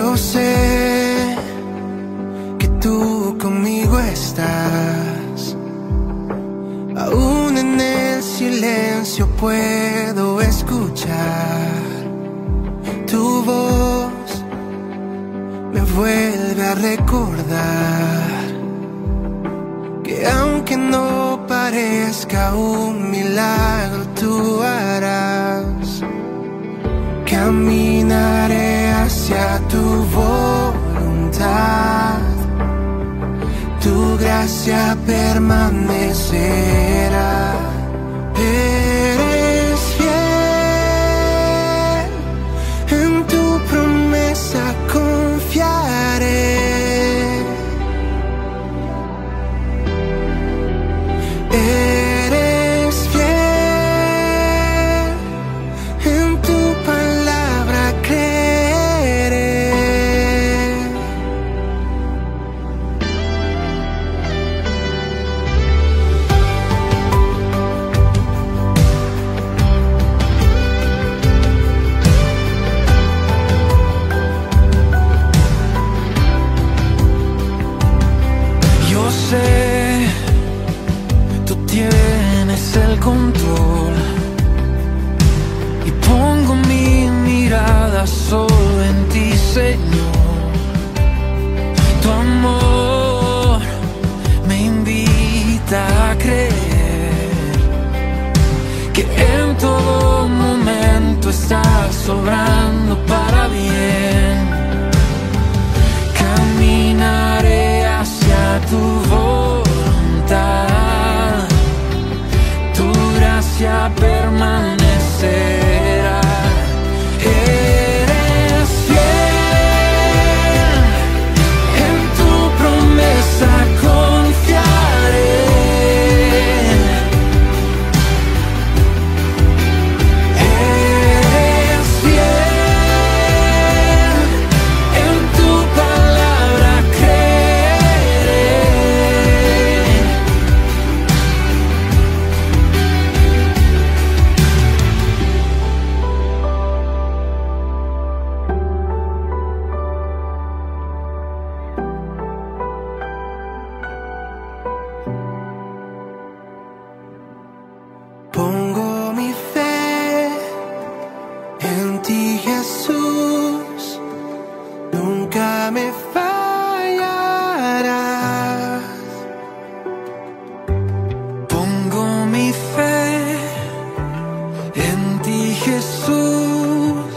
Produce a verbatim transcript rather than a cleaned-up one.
Yo sé que tú conmigo estás, aún en el silencio puedo escuchar tu voz, me vuelve a recordar que aunque no parezca un milagro tú harás. Caminaré hacia tu voluntad, tu gracia permanecerá. Eres fiel, en tu promesa confiaré. Eres fiel, en tu palabra creeré. Yo sé el control y pongo mi mirada solo en ti, Señor. Tu amor me invita a creer que en todo momento estás obrando para bien. Caminaré hacia tu voluntad, tu gracia permanecerá. Eres fiel, en tu promesa confiaré. Eres fiel, en tu palabra creeré. Pongo mi fe en ti, Jesús,